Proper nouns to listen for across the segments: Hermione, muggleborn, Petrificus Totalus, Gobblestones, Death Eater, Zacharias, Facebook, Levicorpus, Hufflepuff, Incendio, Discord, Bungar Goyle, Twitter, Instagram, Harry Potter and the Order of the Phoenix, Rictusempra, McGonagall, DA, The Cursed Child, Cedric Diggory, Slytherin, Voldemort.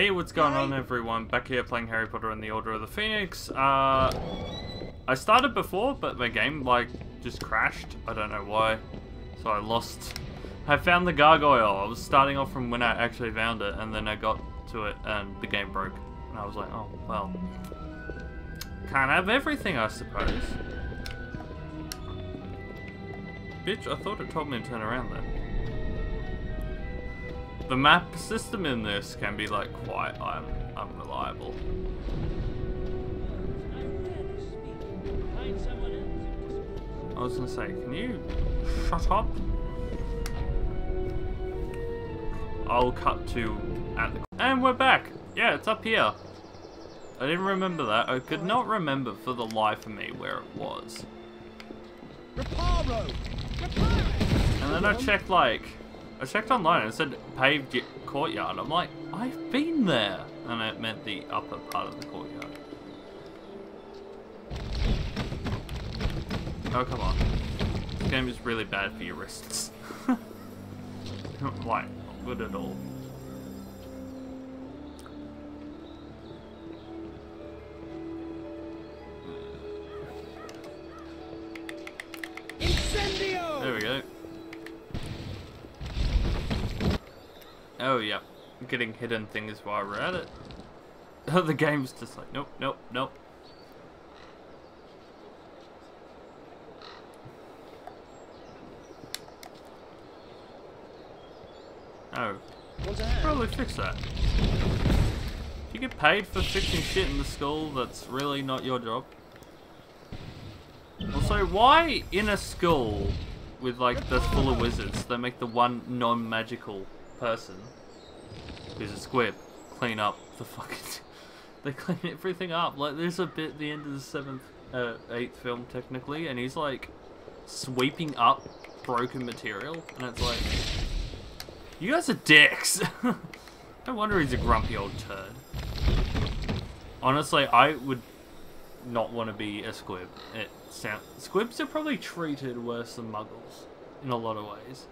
Hey, what's going on, everyone? Back here playing Harry Potter and the Order of the Phoenix. I started before, but my game, just crashed. I don't know why. So I found the gargoyle. I was starting off from when I actually found it, and then I got to it, and the game broke. And I was like, oh, well. Can't have everything, I suppose. Bitch, I thought it told me to turn around there. The map system in this can be quite unreliable. I was gonna say, can you shut up? I'll cut to at the and we're back. Yeah, it's up here. I didn't remember that. I could not remember for the life of me where it was. And then I checked I checked online and it said paved courtyard. I'm like, I've been there. And it meant the upper part of the courtyard. Oh, come on. This game is really bad for your wrists. Like, not good at all. Incendio! There we go. Oh, yeah. Getting hidden things while we're at it. The game's just like, nope, nope, nope. Oh. Probably fix that. If you get paid for fixing shit in the school, that's really not your job. Also, why in a school with, that's full of wizards, they make the one non-magical person who's a squib clean up the fucking they clean everything up? There's a bit at the end of the eighth film technically, and he's sweeping up broken material, and it's like, you guys are dicks. No wonder he's a grumpy old turd. Honestly, I would not want to be a squib. Squibs are probably treated worse than muggles in a lot of ways.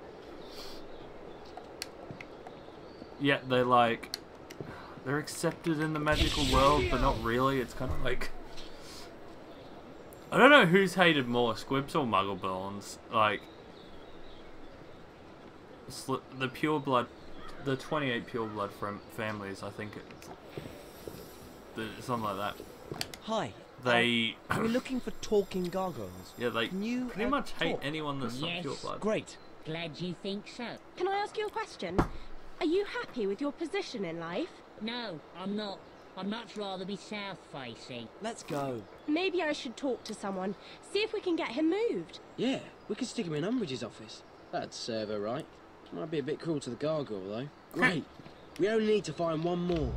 Yeah, they're accepted in the magical world, but not really. It's kind of like, I don't know who's hated more, squibs or muggleborns. The pure blood, the 28 pure blood from families, I think it's something like that. Hi. They we're looking for talking gargoyles. Yeah, they pretty much hate anyone that's not pure blood. Great. Glad you think so. Can I ask you a question? Are you happy with your position in life? No, I'm not. I'd much rather be south-facing. Let's go. Maybe I should talk to someone. See if we can get him moved. Yeah, we could stick him in Umbridge's office. That'd serve her right. Might be a bit cruel to the gargoyle, though. Great. We only need to find one more.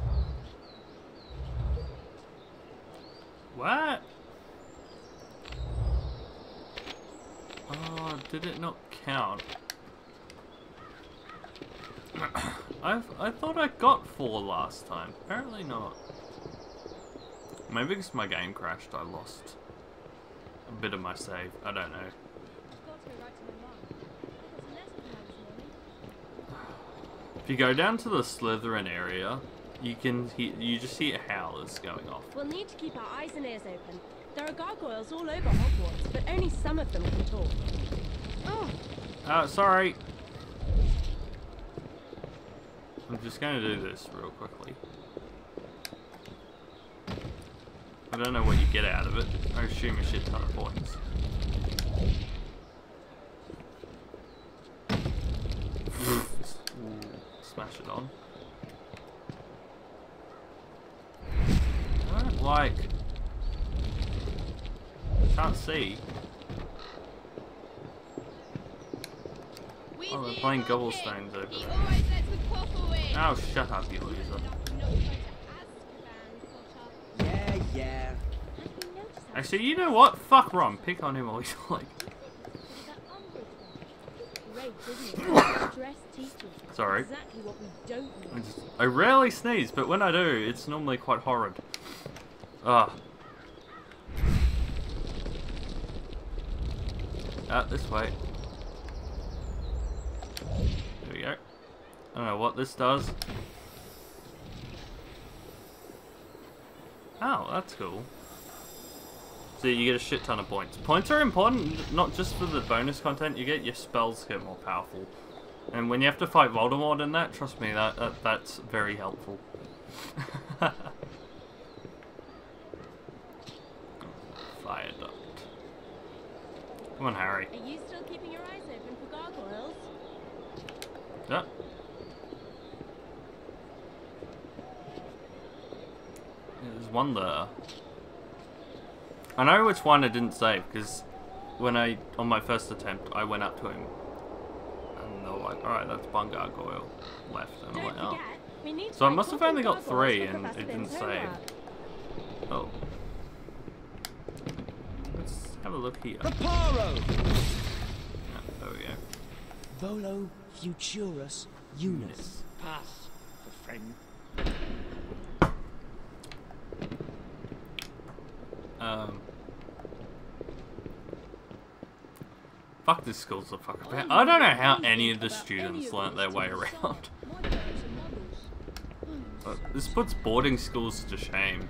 What? Oh, did it not count? I thought I got 4 last time. Apparently not. Maybe because my game crashed, I lost a bit of my save. I don't know. If you go down to the Slytherin area, you can just hear howlers going off. We'll need to keep our eyes and ears open. There are gargoyles all over Hogwarts, but only some of them can talk. Oh. Sorry. I'm just going to do this real quickly. I don't know what you get out of it. I assume a shit ton of points. Smash it on. I don't like... I can't see. Oh, they're playing Gobblestones over there. Oh, shut up, you loser. Yeah, yeah. Actually, you know what? Fuck Ron. Pick on him all you like. Sorry. I rarely sneeze, but when I do, it's normally quite horrid. Ah. Ah, this way. There we go. I don't know what this does. Oh, that's cool. So you get a shit ton of points. Points are important, not just for the bonus content you get, your spells get more powerful. And when you have to fight Voldemort in that, trust me, that's very helpful. Fire duct. Come on, Harry. Are you still keeping your eyes open for gargoyles? Yeah. There's one there. I know which one I didn't save, because when I, on my first attempt, I went up to him. And they were like, alright, that's Bungar Goyle left. And I'm like, oh. So I must have only got three, and it didn't save. Oh. Let's have a look here. Paparo! There we go. Volo Futurus Unis. Pass, friend. Fuck, this school's a fucking bad. I don't know how any of the students learnt their way around. But this puts boarding schools to shame.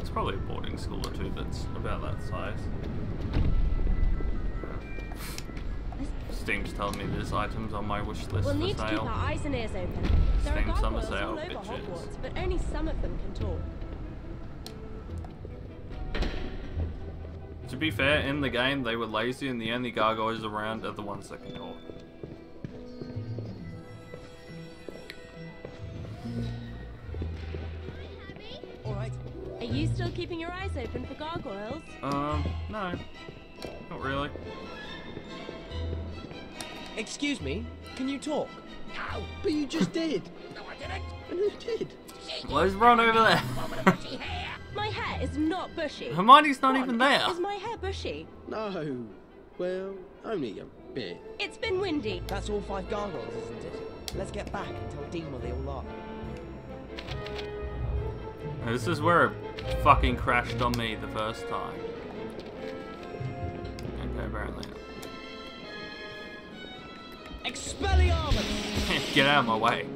It's probably a boarding school or two that's about that size. Steam's telling me there's items on my wish list for sale. Steam summer sale, bitches. But only some of them can talk. To be fair, in the game, they were lazy and the only gargoyles around are the ones that can talk. Alright. Are you still keeping your eyes open for gargoyles? No. Not really. Excuse me, can you talk? No! But you just did! No, I didn't! And who did? Well, he's run over there. My hair is not bushy. Hermione's not even there. Is my hair bushy? No. Well, only a bit. It's been windy. That's all five gargoyles, isn't it? Let's get back and tell Dean what they all are. Now, this is where it fucking crashed on me the first time. Okay, apparently not. Expelliarmus! Get out of my way.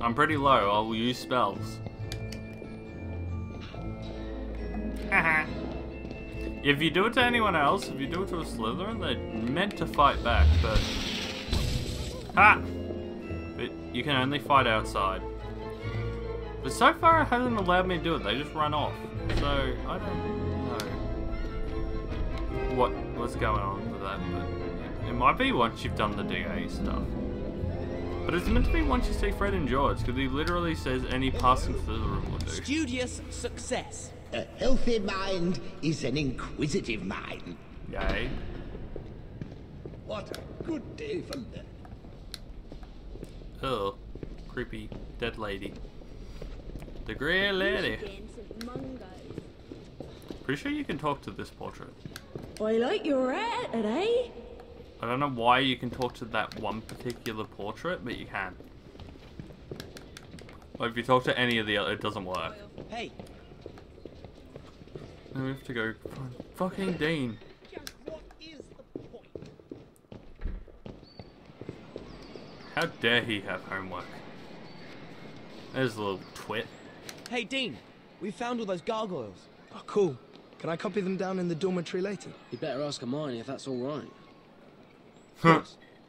I'm pretty low, I will use spells. If you do it to anyone else, if you do it to a Slytherin, they're meant to fight back, but... Ha! But you can only fight outside. But so far it hasn't allowed me to do it, they just run off. So, I don't know what's going on with that, but... It might be once you've done the DA stuff. But it's meant to be once you see Fred and George, because he literally says any passing Slytherin will do. Studious success. A healthy mind is an inquisitive mind. Yay. What a good day for them. Oh, creepy dead lady. The grey lady. Pretty sure you can talk to this portrait. I like your hat today. I don't know why you can talk to that one particular portrait, but you can. Like if you talk to any of the other, it doesn't work. Hey. Now we have to go find fucking Dean. What is the point? How dare he have homework? There's a little twit. Hey Dean, we found all those gargoyles. Oh cool. Can I copy them down in the dormitory later? You better ask Hermione if that's all right.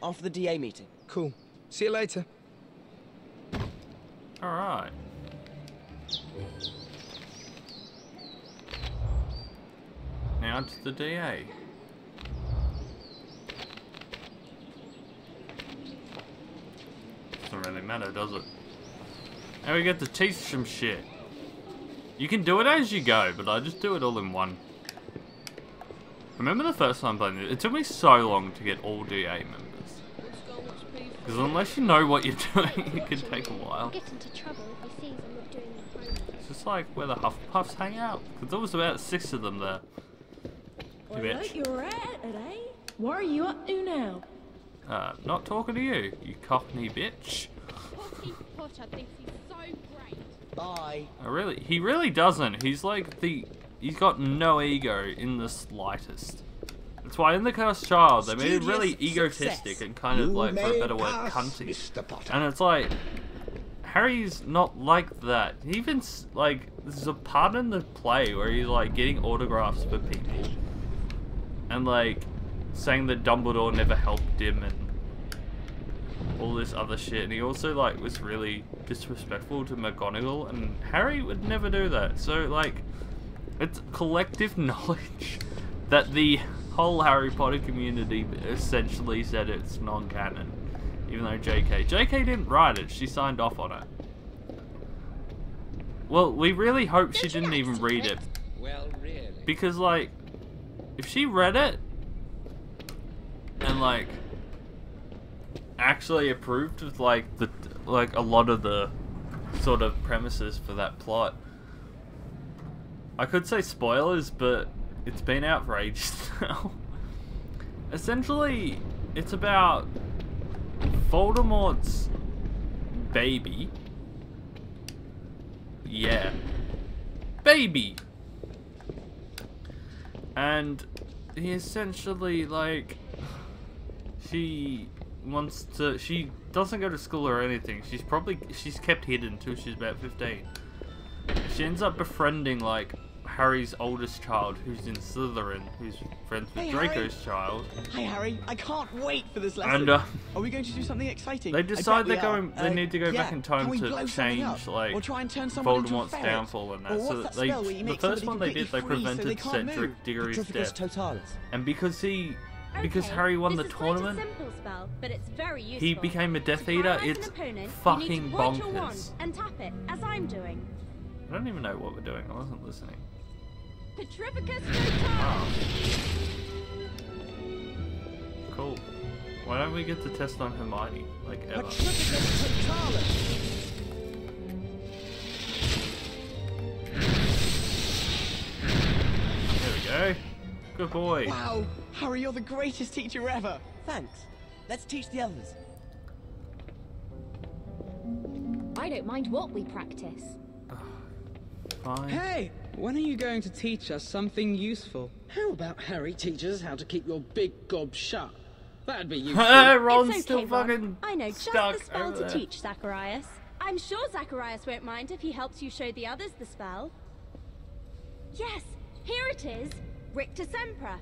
After the DA meeting. Cool. See you later. Alright. Now to the DA. Doesn't really matter, does it? Now we get to teach some shit. You can do it as you go, but I just do it all in one. Remember the first time playing it? It took me so long to get all DA members. Because unless you know what you're doing, it could take a while. It's just like where the Hufflepuffs hang out. Because there was about 6 of them there. You bitch. What are you up to now? Not talking to you, you cockney bitch. Bye. He really doesn't. He's like the... He's got no ego in the slightest. That's why in The Cursed Child they made it really egotistic and kind of, like, for a better word, cunty. And it's like, Harry's not like that. He even, like, there's a part in the play where he's, like, getting autographs for people. And, like, saying that Dumbledore never helped him and all this other shit. And he also, like, was really disrespectful to McGonagall. And Harry would never do that. So, like, it's collective knowledge that the whole Harry Potter community essentially said it's non-canon. Even though J.K. didn't write it, she signed off on it. Well, we really hope she didn't even read it. Because, like, if she read it and, like, actually approved of, like, the, like, a lot of the sort of premises for that plot, I could say spoilers, but it's been out for ages now. Essentially, it's about Voldemort's baby. Yeah. Baby! And he essentially, like, she wants to, she doesn't go to school or anything. She's kept hidden until she's about 15. She ends up befriending, like, Harry's oldest child, who's in Slytherin, who's friends with Draco's child. Hey Harry, I can't wait for this lesson. And, are we going to do something exciting? They decide they're going. They need to go back in time to change, like, we'll try and turn Voldemort's downfall and that. So that the first one they did, they prevented Cedric Diggory's death. Totalus. And because he, Harry won the tournament, spell, but it's very useful. He became a Death Eater. It's fucking bonkers. And tap it, as I'm doing. I don't even know what we're doing. I wasn't listening. Petrificus Totalus. Cool. Why don't we get the test on Hermione, like, ever? Petrificus Totalus. There we go. Good boy. Wow, Harry, you're the greatest teacher ever. Thanks. Let's teach the others. I don't mind what we practice. Fine. Hey! When are you going to teach us something useful? How about Harry teaches how to keep your big gob shut? That'd be useful. Ron's okay, still fucking I know just the spell to teach Zacharias. I'm sure Zacharias won't mind if he helps you show the others the spell. Yes, here it is. Rictusempra.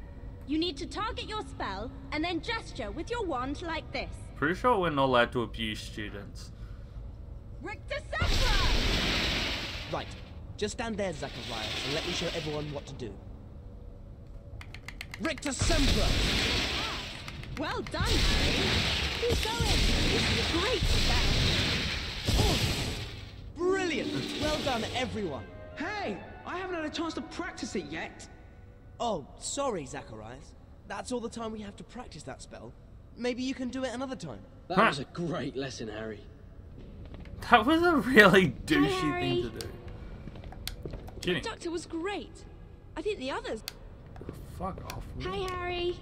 You need to target your spell and then gesture with your wand like this. Pretty sure we're not allowed to abuse students. Rictusempra! Right. Just stand there, Zacharias, and let me show everyone what to do. Rictusempra! Well done, Harry. Keep going. This is a great effect. Oh, brilliant! Well done, everyone. Hey, I haven't had a chance to practice it yet. Oh, sorry, Zacharias. That's all the time we have to practice that spell. Maybe you can do it another time. That was a great lesson, Harry. That was a really douchey thing to do. The conductor was great. I think the others. Fuck off. Hi, Harry.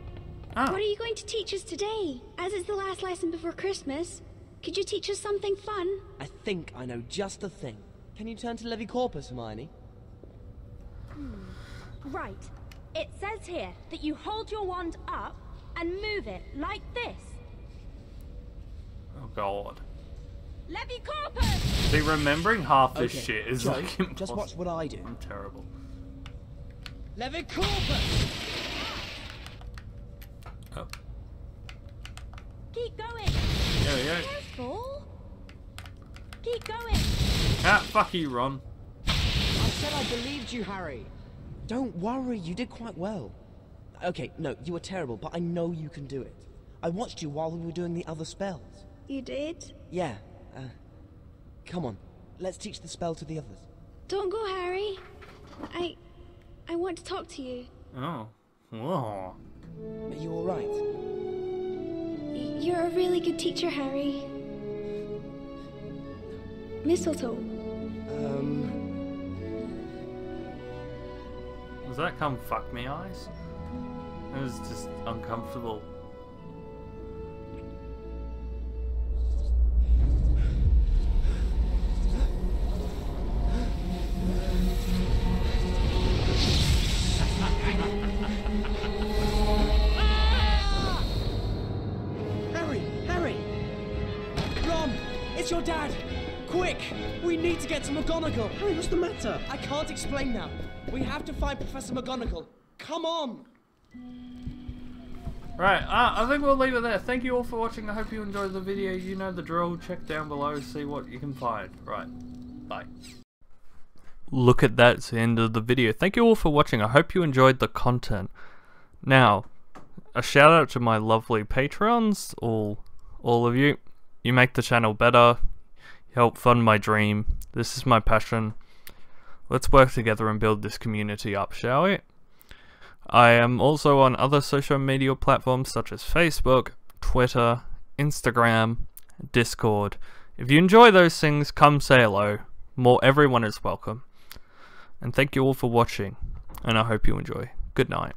Oh. What are you going to teach us today? As it's the last lesson before Christmas, could you teach us something fun? I think I know just the thing. Can you turn to Levicorpus, Hermione? Right. It says here that you hold your wand up and move it like this. Oh God. Levicorpus! See, remembering half this shit is like impossible. Just watch what I do. I'm terrible. Levicorpus! Oh. Keep going. There we go. Careful. Keep going. Ah, fuck you, Ron. I said I believed you, Harry. Don't worry, you did quite well. Okay, no, you were terrible, but I know you can do it. I watched you while we were doing the other spells. You did? Yeah. Come on, let's teach the spell to the others. Don't go, Harry. I want to talk to you. Oh. Whoa. Are you all right? You're a really good teacher, Harry. Mistletoe. Was that come fuck me eyes? It was just uncomfortable. Quick! We need to get to McGonagall! Harry, what's the matter? I can't explain now. We have to find Professor McGonagall. Come on! Right, I think we'll leave it there. Thank you all for watching. I hope you enjoyed the video. You know the drill. Check down below, see what you can find. Right, bye. Look at that, it's the end of the video. Thank you all for watching. I hope you enjoyed the content. Now, a shout out to my lovely Patrons, all of you. You make the channel better. You help fund my dream. This is my passion. Let's work together and build this community up, shall we? I am also on other social media platforms such as Facebook, Twitter, Instagram, Discord. If you enjoy those things, come say hello. Everyone is welcome. And thank you all for watching, and I hope you enjoy. Good night.